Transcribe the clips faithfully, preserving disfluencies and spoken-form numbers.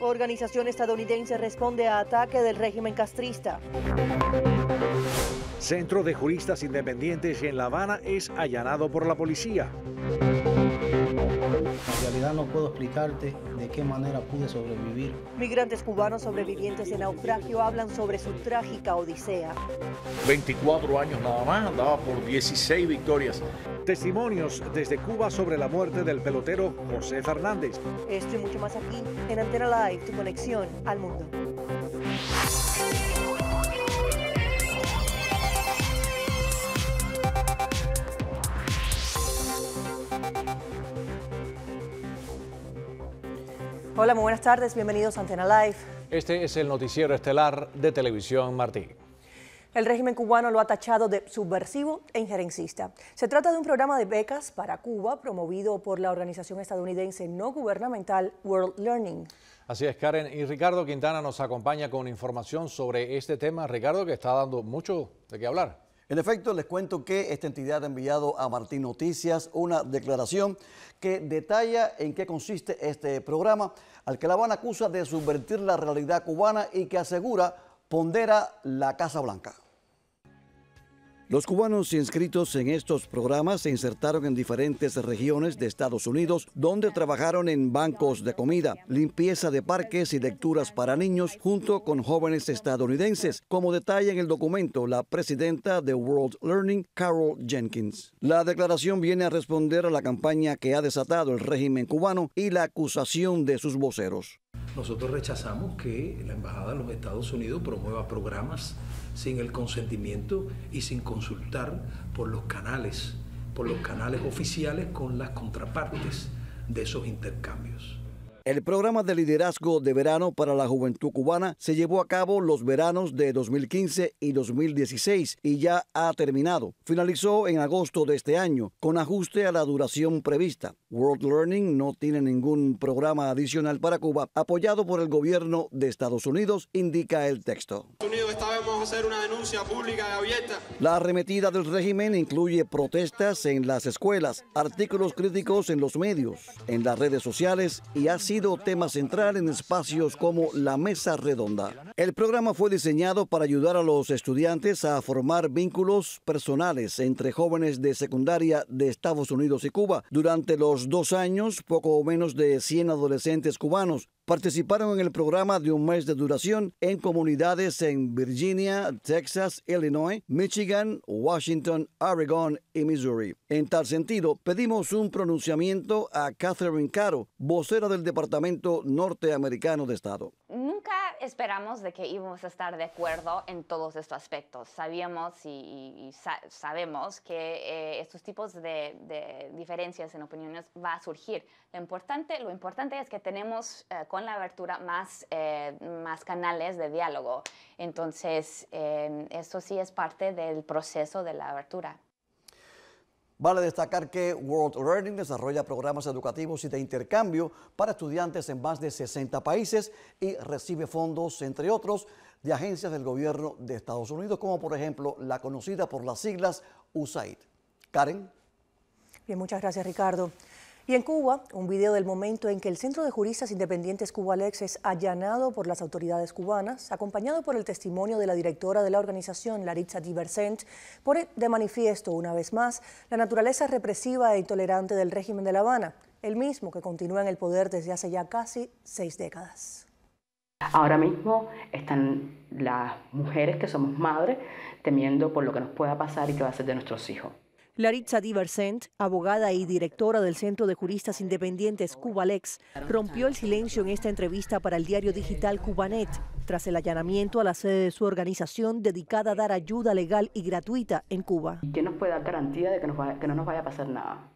Organización estadounidense responde a ataque del régimen castrista. Centro de Juristas Independientes en La Habana es allanado por la policía. En realidad no puedo explicarte de qué manera pude sobrevivir. Migrantes cubanos sobrevivientes de naufragio hablan sobre su trágica odisea. veinticuatro años nada más, andaba por dieciséis victorias. Testimonios desde Cuba sobre la muerte del pelotero José Fernández. Esto y mucho más aquí en Antena Live, tu conexión al mundo. Hola, muy buenas tardes. Bienvenidos a Antena Live. Este es el noticiero estelar de Televisión Martí. El régimen cubano lo ha tachado de subversivo e injerencista. Se trata de un programa de becas para Cuba promovido por la organización estadounidense no gubernamental World Learning. Así es, Karen. Y Ricardo Quintana nos acompaña con información sobre este tema. Ricardo, que está dando mucho de qué hablar. En efecto, les cuento que esta entidad ha enviado a Martí Noticias una declaración que detalla en qué consiste este programa, al que La Habana acusa de subvertir la realidad cubana y que asegura pondera la Casa Blanca. Los cubanos inscritos en estos programas se insertaron en diferentes regiones de Estados Unidos, donde trabajaron en bancos de comida, limpieza de parques y lecturas para niños, junto con jóvenes estadounidenses, como detalla en el documento la presidenta de World Learning, Carol Jenkins. La declaración viene a responder a la campaña que ha desatado el régimen cubano y la acusación de sus voceros. Nosotros rechazamos que la Embajada de los Estados Unidos promueva programas sin el consentimiento y sin consultar por los canales, por los canales oficiales con las contrapartes de esos intercambios. El programa de liderazgo de verano para la juventud cubana se llevó a cabo los veranos de dos mil quince y dos mil dieciséis y ya ha terminado. Finalizó en agosto de este año con ajuste a la duración prevista. World Learning no tiene ningún programa adicional para Cuba apoyado por el gobierno de Estados Unidos, indica el texto. Esta vez vamos a hacer una denuncia pública y abierta. La arremetida del régimen incluye protestas en las escuelas, artículos críticos en los medios, en las redes sociales y así ha sido tema central en espacios como la Mesa Redonda. El programa fue diseñado para ayudar a los estudiantes a formar vínculos personales entre jóvenes de secundaria de Estados Unidos y Cuba. Durante los dos años, poco o menos de cien adolescentes cubanos participaron en el programa de un mes de duración en comunidades en Virginia, Texas, Illinois, Michigan, Washington, Oregon y Missouri. En tal sentido, pedimos un pronunciamiento a Catherine Caro, vocera del Departamento Norteamericano de Estado. Nunca esperamos de que íbamos a estar de acuerdo en todos estos aspectos. Sabíamos y, y, y sa sabemos que eh, estos tipos de, de diferencias en opiniones va a surgir. Lo importante, lo importante es que tenemos eh, con la abertura más, eh, más canales de diálogo. Entonces, eh, esto sí es parte del proceso de la abertura. Vale destacar que World Learning desarrolla programas educativos y de intercambio para estudiantes en más de sesenta países y recibe fondos, entre otros, de agencias del gobierno de Estados Unidos, como por ejemplo la conocida por las siglas U S A I D. Karen. Bien, muchas gracias, Ricardo. Y en Cuba, un video del momento en que el Centro de Juristas Independientes Cubalex es allanado por las autoridades cubanas, acompañado por el testimonio de la directora de la organización, Laritza Diversent, pone de manifiesto una vez más la naturaleza represiva e intolerante del régimen de La Habana, el mismo que continúa en el poder desde hace ya casi seis décadas. Ahora mismo están las mujeres que somos madres temiendo por lo que nos pueda pasar y qué va a ser de nuestros hijos. Laritza Diversent, abogada y directora del Centro de Juristas Independientes Cubalex, rompió el silencio en esta entrevista para el diario digital Cubanet, tras el allanamiento a la sede de su organización dedicada a dar ayuda legal y gratuita en Cuba. ¿Quién nos puede dar garantía de que, nos va, que no nos vaya a pasar nada?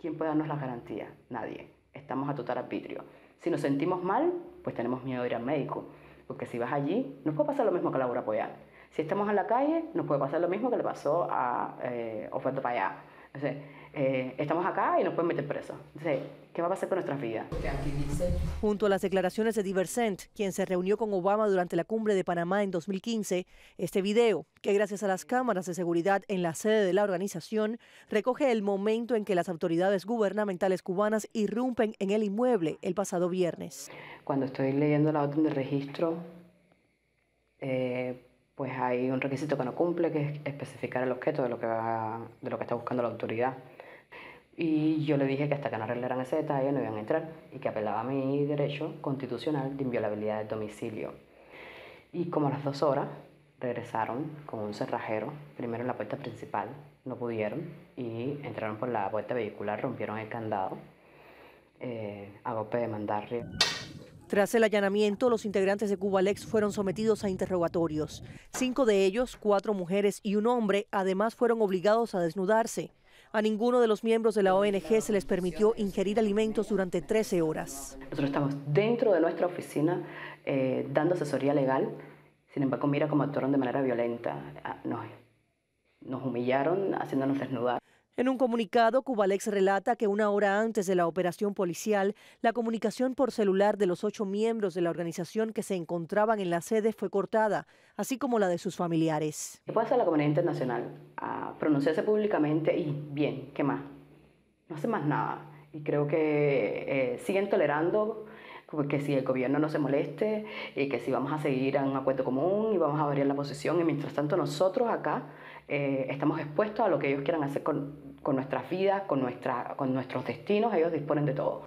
¿Quién puede darnos la garantía? Nadie. Estamos a total arbitrio. Si nos sentimos mal, pues tenemos miedo de ir al médico, porque si vas allí, nos puede pasar lo mismo que a Laura Payá. Si estamos en la calle, nos puede pasar lo mismo que le pasó a eh, Oswaldo Payá. O sea, eh, estamos acá y nos pueden meter presos. Entonces, ¿qué va a pasar con nuestras vidas? Junto a las declaraciones de Diversent, quien se reunió con Obama durante la cumbre de Panamá en dos mil quince, este video, que gracias a las cámaras de seguridad en la sede de la organización, recoge el momento en que las autoridades gubernamentales cubanas irrumpen en el inmueble el pasado viernes. Cuando estoy leyendo la orden de registro, eh, pues hay un requisito que no cumple, que es especificar el objeto de lo que, va, de lo que está buscando la autoridad. Y yo le dije que hasta que no arreglaran ese detalle no iban a entrar y que apelaba a mi derecho constitucional de inviolabilidad del domicilio. Y como a las dos horas regresaron con un cerrajero, primero en la puerta principal, no pudieron, y entraron por la puerta vehicular, rompieron el candado eh, a golpe de mandarria. Tras el allanamiento, los integrantes de Cubalex fueron sometidos a interrogatorios. Cinco de ellos, cuatro mujeres y un hombre, además fueron obligados a desnudarse. A ninguno de los miembros de la O N G se les permitió ingerir alimentos durante trece horas. Nosotros estamos dentro de nuestra oficina eh, dando asesoría legal, sin embargo mira cómo actuaron de manera violenta. Nos, nos humillaron haciéndonos desnudar. En un comunicado, Cubalex relata que una hora antes de la operación policial, la comunicación por celular de los ocho miembros de la organización que se encontraban en la sede fue cortada, así como la de sus familiares. ¿Qué puede hacer la comunidad internacional? A pronunciarse públicamente y bien, ¿qué más? No hace más nada. Y creo que eh, siguen tolerando que si el gobierno no se moleste, y que si vamos a seguir a un acuerdo común y vamos a variar la posición, y mientras tanto nosotros acá eh, estamos expuestos a lo que ellos quieran hacer con con nuestras vidas, con, nuestra, con nuestros destinos, ellos disponen de todo.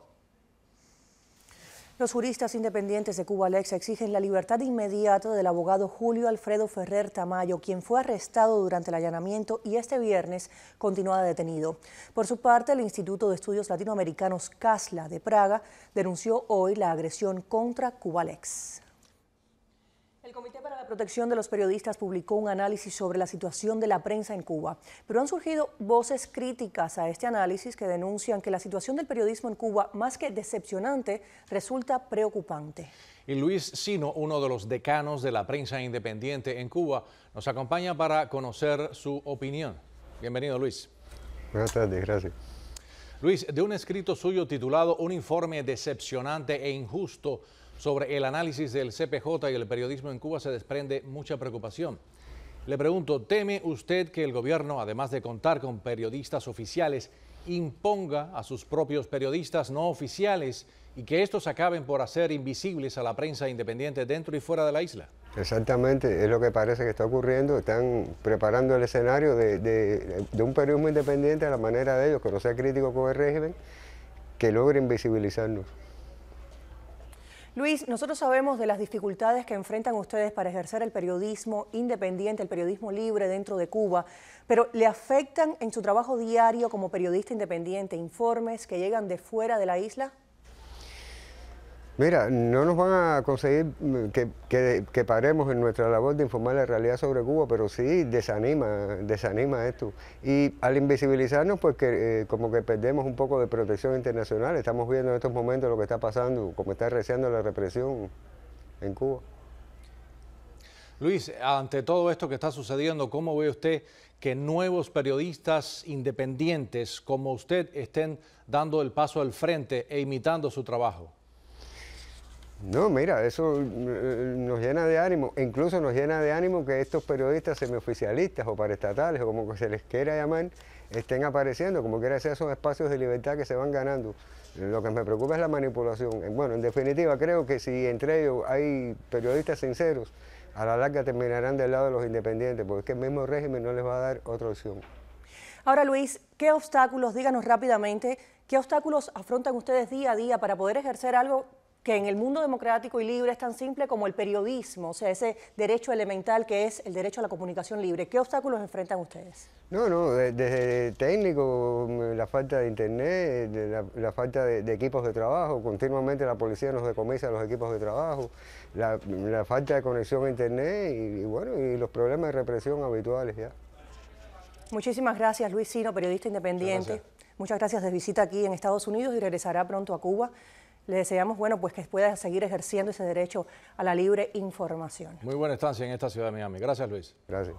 Los juristas independientes de Cubalex exigen la libertad inmediata del abogado Julio Alfredo Ferrer Tamayo, quien fue arrestado durante el allanamiento y este viernes continúa detenido. Por su parte, el Instituto de Estudios Latinoamericanos Casla de Praga denunció hoy la agresión contra Cubalex. El Comité para la Protección de los Periodistas publicó un análisis sobre la situación de la prensa en Cuba, pero han surgido voces críticas a este análisis que denuncian que la situación del periodismo en Cuba, más que decepcionante, resulta preocupante. Y Luis Sino, uno de los decanos de la prensa independiente en Cuba, nos acompaña para conocer su opinión. Bienvenido, Luis. Buenas tardes, gracias. Luis, de un escrito suyo titulado Un informe decepcionante e injusto sobre el análisis del C P J y el periodismo en Cuba se desprende mucha preocupación. Le pregunto, ¿teme usted que el gobierno, además de contar con periodistas oficiales, imponga a sus propios periodistas no oficiales y que estos acaben por hacer invisibles a la prensa independiente dentro y fuera de la isla? Exactamente, es lo que parece que está ocurriendo. Están preparando el escenario de, de, de un periodismo independiente a la manera de ellos, que no sea crítico con el régimen, que logre invisibilizarnos. Luis, nosotros sabemos de las dificultades que enfrentan ustedes para ejercer el periodismo independiente, el periodismo libre dentro de Cuba, pero ¿le afectan en su trabajo diario como periodista independiente informes que llegan de fuera de la isla? Mira, no nos van a conseguir que, que, que paremos en nuestra labor de informar la realidad sobre Cuba, pero sí desanima, desanima esto. Y al invisibilizarnos, pues que, eh, como que perdemos un poco de protección internacional. Estamos viendo en estos momentos lo que está pasando, cómo está arreciando la represión en Cuba. Luis, ante todo esto que está sucediendo, ¿cómo ve usted que nuevos periodistas independientes como usted estén dando el paso al frente e imitando su trabajo? No, mira, eso nos llena de ánimo, incluso nos llena de ánimo que estos periodistas semioficialistas o paraestatales, o como se les quiera llamar, estén apareciendo, como quiera sea, son espacios de libertad que se van ganando. Lo que me preocupa es la manipulación. Bueno, en definitiva, creo que si entre ellos hay periodistas sinceros, a la larga terminarán del lado de los independientes, porque es que el mismo régimen no les va a dar otra opción. Ahora, Luis, ¿qué obstáculos, díganos rápidamente, qué obstáculos afrontan ustedes día a día para poder ejercer algo que en el mundo democrático y libre es tan simple como el periodismo, o sea, ese derecho elemental que es el derecho a la comunicación libre? ¿Qué obstáculos enfrentan ustedes? No, no, desde técnico, la falta de internet, de la, la falta de, de equipos de trabajo, continuamente la policía nos decomisa los equipos de trabajo, la, la falta de conexión a internet y, y bueno, y los problemas de represión habituales ya. Muchísimas gracias, Luis Sino, periodista independiente. Gracias. Muchas gracias de visita aquí en Estados Unidos y regresará pronto a Cuba. Le deseamos, bueno, pues que pueda seguir ejerciendo ese derecho a la libre información. Muy buena estancia en esta ciudad de Miami. Gracias, Luis. Gracias.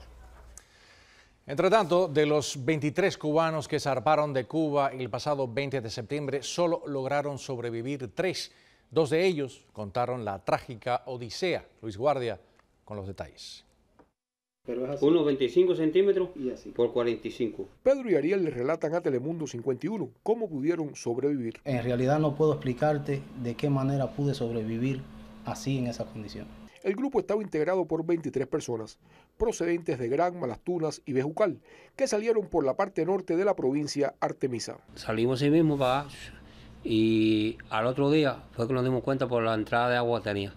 Entre tanto, de los veintitrés cubanos que zarparon de Cuba el pasado veinte de septiembre, solo lograron sobrevivir tres. Dos de ellos contaron la trágica odisea. Luis Guardia con los detalles. Unos veinticinco centímetros y así. Por cuarenta y cinco. Pedro y Ariel le relatan a Telemundo cincuenta y uno cómo pudieron sobrevivir. En realidad no puedo explicarte de qué manera pude sobrevivir así en esas condiciones. El grupo estaba integrado por veintitrés personas, procedentes de Granma, Las Tunas y Bejucal, que salieron por la parte norte de la provincia Artemisa. Salimos ahí mismo para, y al otro día fue que nos dimos cuenta por la entrada de agua que tenía.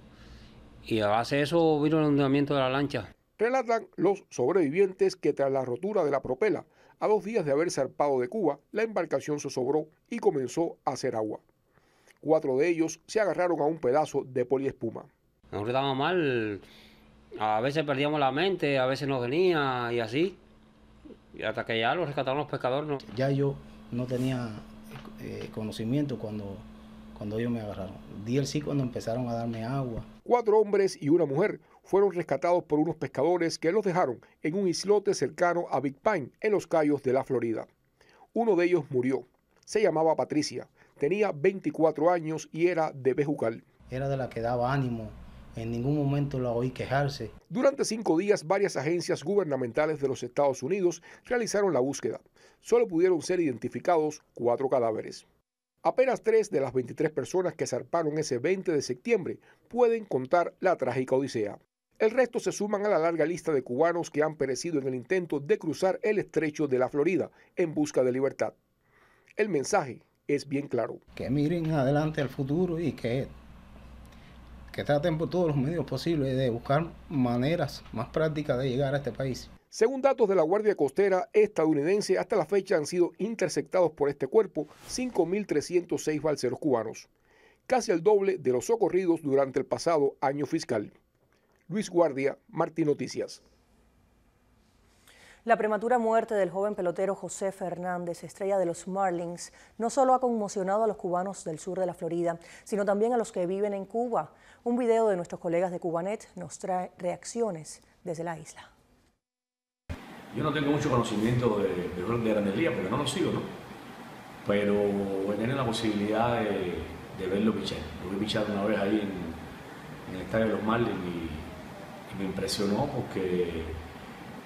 Y a base de eso vino el hundimiento de la lancha. Relatan los sobrevivientes que tras la rotura de la propela, a dos días de haber zarpado de Cuba, la embarcación se zozobró y comenzó a hacer agua. Cuatro de ellos se agarraron a un pedazo de poliespuma. Nosotros estábamos mal, a veces perdíamos la mente, a veces nos venía y así. Y hasta que ya los rescataron los pescadores. ¿No? Ya yo no tenía eh, conocimiento cuando... cuando ellos me agarraron. Di el sí cuando empezaron a darme agua. Cuatro hombres y una mujer fueron rescatados por unos pescadores que los dejaron en un islote cercano a Big Pine, en los Cayos de la Florida. Uno de ellos murió. Se llamaba Patricia. Tenía veinticuatro años y era de Bejucal. Era de la que daba ánimo. En ningún momento la oí quejarse. Durante cinco días, varias agencias gubernamentales de los Estados Unidos realizaron la búsqueda. Solo pudieron ser identificados cuatro cadáveres. Apenas tres de las veintitrés personas que zarparon ese veinte de septiembre pueden contar la trágica odisea. El resto se suman a la larga lista de cubanos que han perecido en el intento de cruzar el estrecho de la Florida en busca de libertad. El mensaje es bien claro. Que miren adelante al futuro y que, que traten por todos los medios posibles de buscar maneras más prácticas de llegar a este país. Según datos de la Guardia Costera estadounidense, hasta la fecha han sido interceptados por este cuerpo cinco mil trescientos seis balseros cubanos, casi el doble de los socorridos durante el pasado año fiscal. Luis Guardia, Martí Noticias. La prematura muerte del joven pelotero José Fernández, estrella de los Marlins, no solo ha conmocionado a los cubanos del sur de la Florida, sino también a los que viven en Cuba. Un video de nuestros colegas de Cubanet nos trae reacciones desde la isla. Yo no tengo mucho conocimiento de, de, de Grandes Ligas porque no lo sigo, ¿no? Pero he tenido la posibilidad de, de verlo pichar. Lo vi pichar una vez ahí en, en el estadio de los Marlins y, y me impresionó porque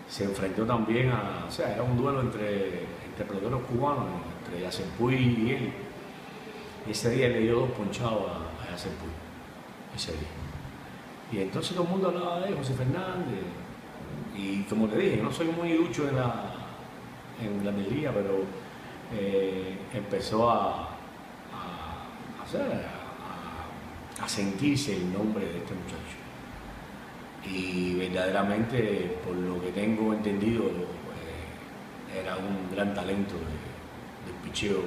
se enfrentó también a... O sea, era un duelo entre, entre peloteros cubanos, entre Yacepuy y él. Ese día le dio dos ponchados a, a Yacepuy, ese día. Y entonces todo el mundo hablaba de José Fernández. Y como te dije, yo no soy muy ducho en la, en la minería, pero eh, empezó a, a, hacer, a, a sentirse el nombre de este muchacho. Y verdaderamente, por lo que tengo entendido, eh, era un gran talento del picheo,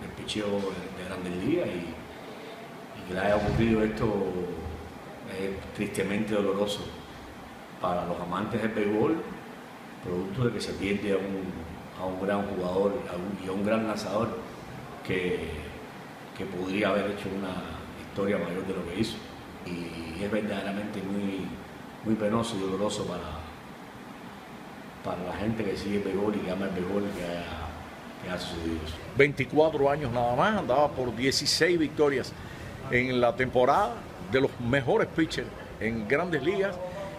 del picheo de Grandes Ligas, y, y que le haya ocurrido esto es eh, tristemente doloroso para los amantes del béisbol, producto de que se pierde a un, a un gran jugador a un, y a un gran lanzador que, que podría haber hecho una historia mayor de lo que hizo. Y es verdaderamente muy, muy penoso y doloroso para, para la gente que sigue el béisbol y que ama el béisbol y que haya, que haya sucedido eso. veinticuatro años nada más, andaba por dieciséis victorias en la temporada, de los mejores pitchers en Grandes Ligas,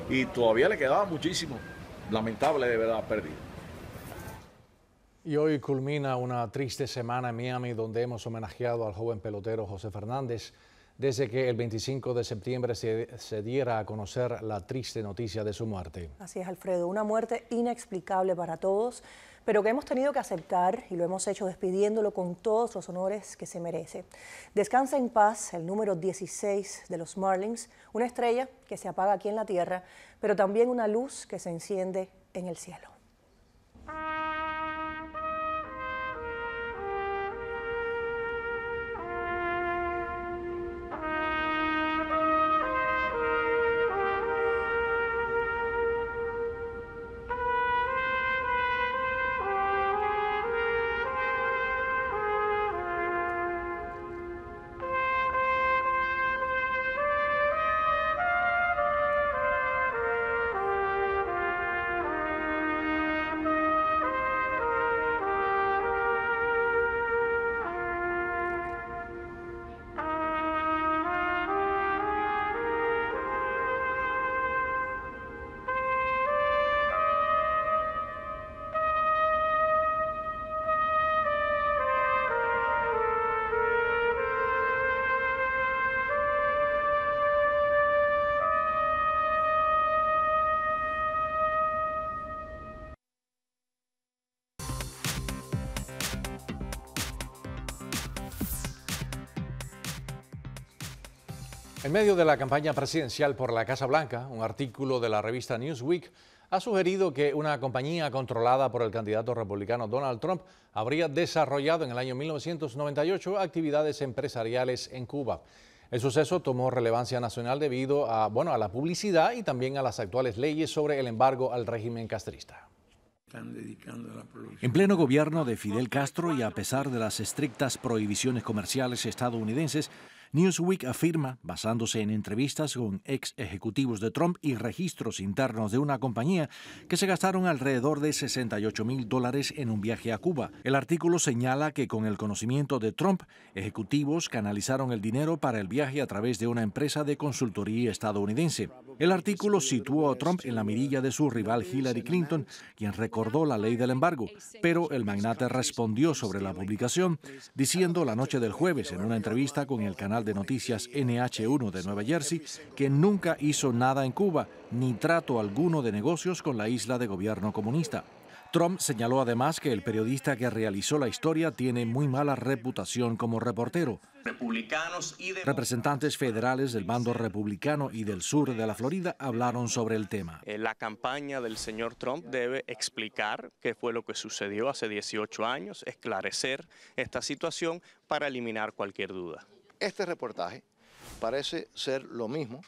y todavía le quedaba muchísimo. Lamentable, de verdad, pérdida. Y hoy culmina una triste semana en Miami, donde hemos homenajeado al joven pelotero José Fernández, desde que el veinticinco de septiembre se, se diera a conocer la triste noticia de su muerte. Así es, Alfredo, una muerte inexplicable para todos, pero que hemos tenido que aceptar y lo hemos hecho despidiéndolo con todos los honores que se merece. Descansa en paz el número dieciséis de los Marlins, una estrella que se apaga aquí en la tierra, pero también una luz que se enciende en el cielo. En medio de la campaña presidencial por la Casa Blanca, un artículo de la revista Newsweek ha sugerido que una compañía controlada por el candidato republicano Donald Trump habría desarrollado en el año mil novecientos noventa y ocho actividades empresariales en Cuba. El suceso tomó relevancia nacional debido a, bueno, a la publicidad y también a las actuales leyes sobre el embargo al régimen castrista. En pleno gobierno de Fidel Castro y a pesar de las estrictas prohibiciones comerciales estadounidenses, Newsweek afirma, basándose en entrevistas con ex ejecutivos de Trump y registros internos de una compañía, que se gastaron alrededor de sesenta y ocho mil dólares en un viaje a Cuba. El artículo señala que con el conocimiento de Trump, ejecutivos canalizaron el dinero para el viaje a través de una empresa de consultoría estadounidense. El artículo situó a Trump en la mirilla de su rival Hillary Clinton, quien recordó la ley del embargo, pero el magnate respondió sobre la publicación, diciendo la noche del jueves en una entrevista con el canal de noticias N H uno de Nueva Jersey que nunca hizo nada en Cuba ni trato alguno de negocios con la isla de gobierno comunista. Trump señaló además que el periodista que realizó la historia tiene muy mala reputación como reportero. Republicanos y representantes federales del bando republicano y del sur de la Florida hablaron sobre el tema. La campaña del señor Trump debe explicar qué fue lo que sucedió hace dieciocho años, esclarecer esta situación para eliminar cualquier duda. Este reportaje parece ser lo mismo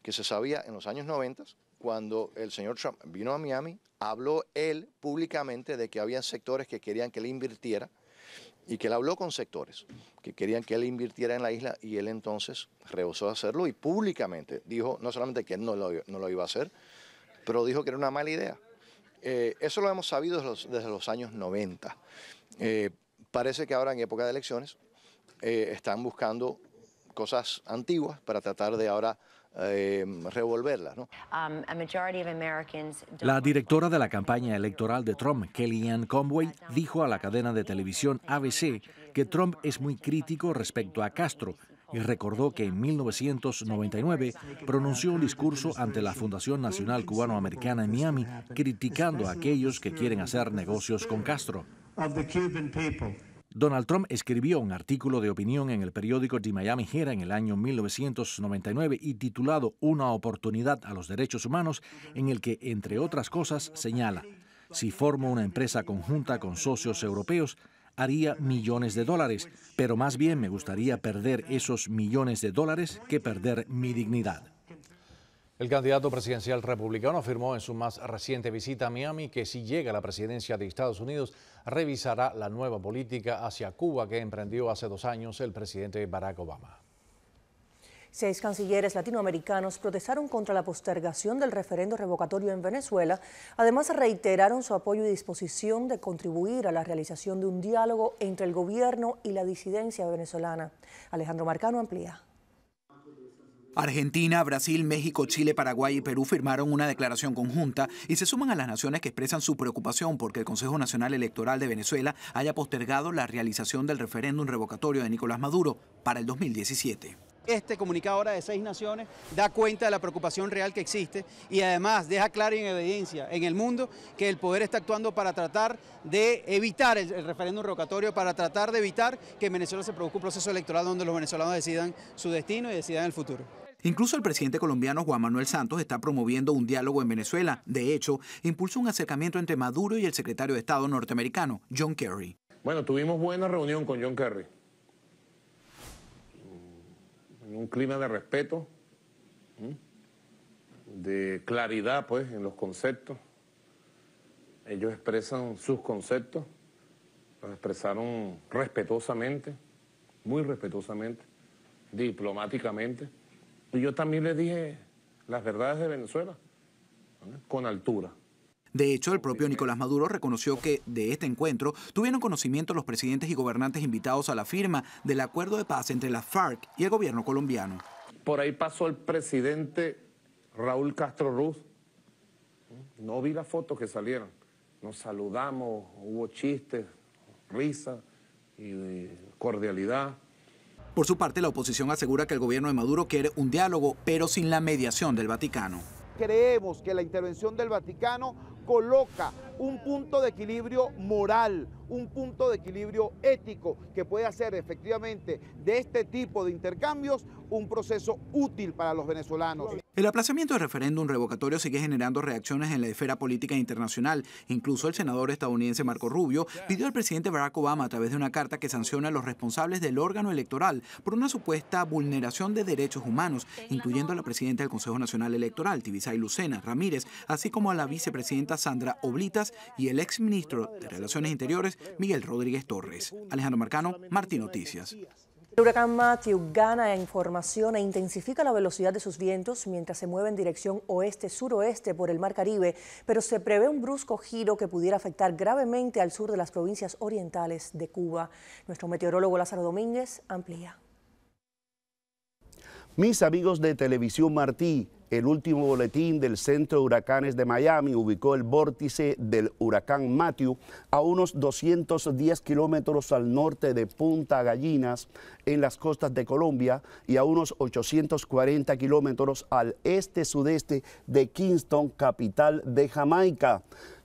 que se sabía en los años noventa, cuando el señor Trump vino a Miami, habló él públicamente de que había sectores que querían que él invirtiera y que él habló con sectores que querían que él invirtiera en la isla y él entonces rehusó hacerlo y públicamente dijo no solamente que él no lo, no lo iba a hacer, pero dijo que era una mala idea. Eh, eso lo hemos sabido desde los, desde los años noventa. Eh, parece que ahora en época de elecciones Eh, están buscando cosas antiguas para tratar de ahora eh, revolverlas, ¿no? La directora de la campaña electoral de Trump, Kellyanne Conway, dijo a la cadena de televisión A B C que Trump es muy crítico respecto a Castro y recordó que en mil novecientos noventa y nueve pronunció un discurso ante la Fundación Nacional Cubanoamericana en Miami criticando a aquellos que quieren hacer negocios con Castro. Donald Trump escribió un artículo de opinión en el periódico The Miami Herald en el año mil novecientos noventa y nueve y titulado Una oportunidad a los derechos humanos, en el que, entre otras cosas, señala: si formo una empresa conjunta con socios europeos, haría millones de dólares, pero más bien me gustaría perder esos millones de dólares que perder mi dignidad. El candidato presidencial republicano afirmó en su más reciente visita a Miami que si llega a la presidencia de Estados Unidos, revisará la nueva política hacia Cuba que emprendió hace dos años el presidente Barack Obama. Seis cancilleres latinoamericanos protestaron contra la postergación del referendo revocatorio en Venezuela. Además, reiteraron su apoyo y disposición de contribuir a la realización de un diálogo entre el gobierno y la disidencia venezolana. Alejandro Marcano amplía. Argentina, Brasil, México, Chile, Paraguay y Perú firmaron una declaración conjunta y se suman a las naciones que expresan su preocupación porque el Consejo Nacional Electoral de Venezuela haya postergado la realización del referéndum revocatorio de Nicolás Maduro para el dos mil diecisiete. Este comunicado ahora de seis naciones da cuenta de la preocupación real que existe y además deja claro y en evidencia en el mundo que el poder está actuando para tratar de evitar el, el referéndum revocatorio, para tratar de evitar que en Venezuela se produzca un proceso electoral donde los venezolanos decidan su destino y decidan el futuro. Incluso el presidente colombiano Juan Manuel Santos está promoviendo un diálogo en Venezuela. De hecho, impulsó un acercamiento entre Maduro y el secretario de Estado norteamericano, John Kerry. Bueno, tuvimos buena reunión con John Kerry. En un clima de respeto, de claridad, pues, en los conceptos. Ellos expresan sus conceptos, los expresaron respetuosamente, muy respetuosamente, diplomáticamente. Yo también les dije las verdades de Venezuela, ¿no? Con altura. De hecho, el propio Nicolás Maduro reconoció que de este encuentro tuvieron conocimiento los presidentes y gobernantes invitados a la firma del acuerdo de paz entre las FARC y el gobierno colombiano. Por ahí pasó el presidente Raúl Castro Ruz. No vi las fotos que salieron. Nos saludamos, hubo chistes, risas y cordialidad. Por su parte, la oposición asegura que el gobierno de Maduro quiere un diálogo, pero sin la mediación del Vaticano. Creemos que la intervención del Vaticano coloca un punto de equilibrio moral, un punto de equilibrio ético que puede hacer efectivamente de este tipo de intercambios un proceso útil para los venezolanos. El aplazamiento del referéndum revocatorio sigue generando reacciones en la esfera política internacional. Incluso el senador estadounidense Marco Rubio pidió al presidente Barack Obama a través de una carta que sancione a los responsables del órgano electoral por una supuesta vulneración de derechos humanos, incluyendo a la presidenta del Consejo Nacional Electoral, Tibisay Lucena Ramírez, así como a la vicepresidenta Sandra Oblitas y el exministro de Relaciones Interiores, Miguel Rodríguez Torres. Alejandro Marcano, Martí Noticias. El huracán Matthew gana información e intensifica la velocidad de sus vientos mientras se mueve en dirección oeste-suroeste por el Mar Caribe, pero se prevé un brusco giro que pudiera afectar gravemente al sur de las provincias orientales de Cuba. Nuestro meteorólogo Lázaro Domínguez amplía. Mis amigos de Televisión Martí, el último boletín del Centro de Huracanes de Miami ubicó el vórtice del huracán Matthew a unos doscientos diez kilómetros al norte de Punta Gallinas, en las costas de Colombia, y a unos ochocientos cuarenta kilómetros al este-sudeste de Kingston, capital de Jamaica.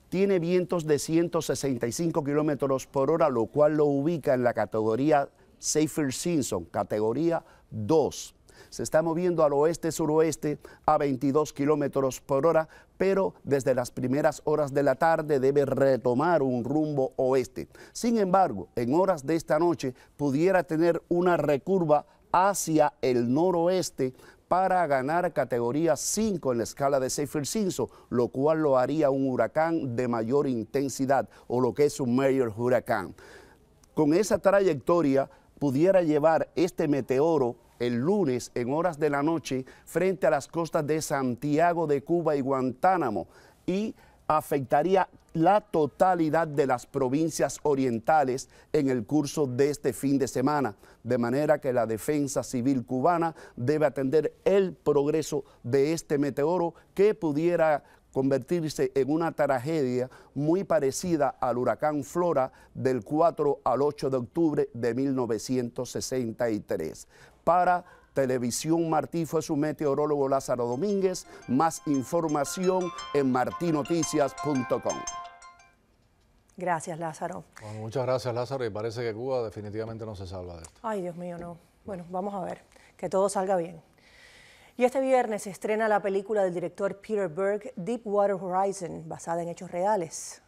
Tiene vientos de ciento sesenta y cinco kilómetros por hora, lo cual lo ubica en la categoría Saffir-Simpson, categoría dos. Se está moviendo al oeste-suroeste a veintidós kilómetros por hora, pero desde las primeras horas de la tarde debe retomar un rumbo oeste. Sin embargo, en horas de esta noche pudiera tener una recurva hacia el noroeste para ganar categoría cinco en la escala de Saffir-Simpson, lo cual lo haría un huracán de mayor intensidad, o lo que es un major huracán. Con esa trayectoria pudiera llevar este meteoro el lunes en horas de la noche frente a las costas de Santiago de Cuba y Guantánamo, y afectaría la totalidad de las provincias orientales en el curso de este fin de semana, de manera que la defensa civil cubana debe atender el progreso de este meteoro que pudiera convertirse en una tragedia muy parecida al huracán Flora del cuatro al ocho de octubre de mil novecientos sesenta y tres. Para Televisión Martí fue su meteorólogo Lázaro Domínguez. Más información en martinoticias punto com. Gracias, Lázaro. Bueno, muchas gracias, Lázaro. Y parece que Cuba definitivamente no se salva de esto. Ay, Dios mío, no. Bueno, vamos a ver. Que todo salga bien. Y este viernes se estrena la película del director Peter Berg, Deepwater Horizon, basada en hechos reales.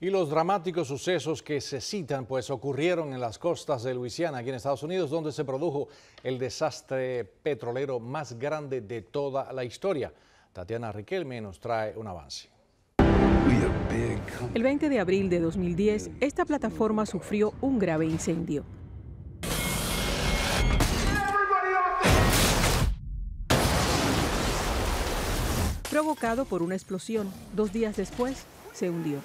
Y los dramáticos sucesos que se citan pues ocurrieron en las costas de Luisiana, aquí en Estados Unidos, donde se produjo el desastre petrolero más grande de toda la historia. Tatiana Riquelme nos trae un avance. El veinte de abril de dos mil diez, esta plataforma sufrió un grave incendio. Provocado por una explosión, dos días después se hundió.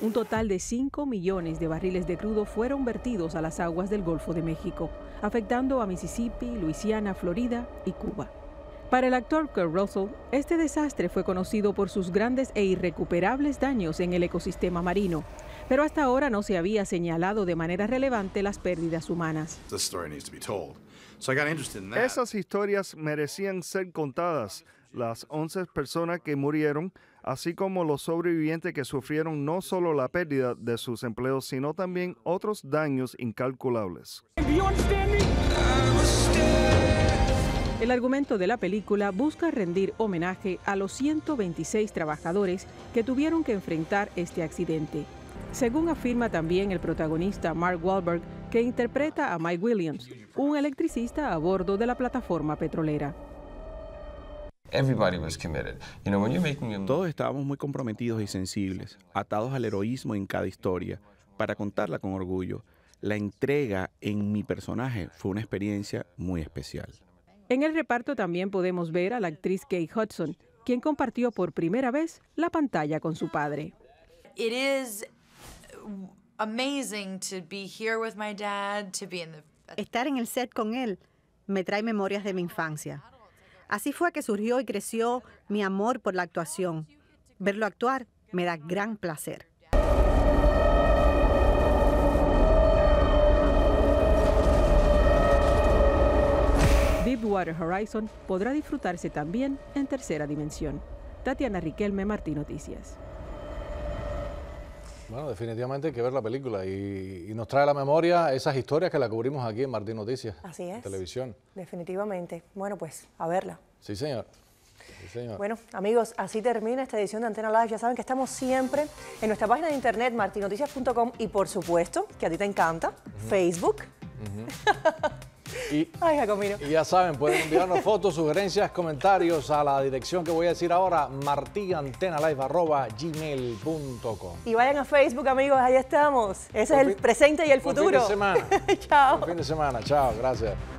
Un total de cinco millones de barriles de crudo fueron vertidos a las aguas del Golfo de México, afectando a Mississippi, Luisiana, Florida y Cuba. Para el actor Kurt Russell, este desastre fue conocido por sus grandes e irrecuperables daños en el ecosistema marino, pero hasta ahora no se había señalado de manera relevante las pérdidas humanas. Esas historias merecían ser contadas. Las once personas que murieron, así como los sobrevivientes que sufrieron no solo la pérdida de sus empleos, sino también otros daños incalculables. El argumento de la película busca rendir homenaje a los ciento veintiséis trabajadores que tuvieron que enfrentar este accidente. Según afirma también el protagonista Mark Wahlberg, que interpreta a Mike Williams, un electricista a bordo de la plataforma petrolera. Todos estábamos muy comprometidos y sensibles, atados al heroísmo en cada historia, para contarla con orgullo. La entrega en mi personaje fue una experiencia muy especial. En el reparto también podemos ver a la actriz Kate Hudson, quien compartió por primera vez la pantalla con su padre. It is amazing to be here with my dad, to be in the... Estar en el set con él me trae memorias de mi infancia. Así fue que surgió y creció mi amor por la actuación. Verlo actuar me da gran placer. Deepwater Horizon podrá disfrutarse también en tercera dimensión. Tatiana Riquelme, Martí Noticias. Bueno, definitivamente hay que ver la película y, y nos trae a la memoria esas historias que la cubrimos aquí en Martí Noticias. Así es. En televisión. Definitivamente. Bueno, pues, a verla. Sí, señor. Sí, señor. Bueno, amigos, así termina esta edición de Antena Live. Ya saben que estamos siempre en nuestra página de internet, martinoticias punto com, y por supuesto, que a ti te encanta, uh-huh. Facebook. Uh-huh. Y, Ay, Jacomino. Y ya saben, pueden enviarnos fotos, sugerencias, comentarios a la dirección que voy a decir ahora, martinantenalive arroba gmail punto com. Y vayan a Facebook, amigos, ahí estamos. Ese es el presente y el futuro. Buen fin de semana. Chao. Buen fin de semana, chao, gracias.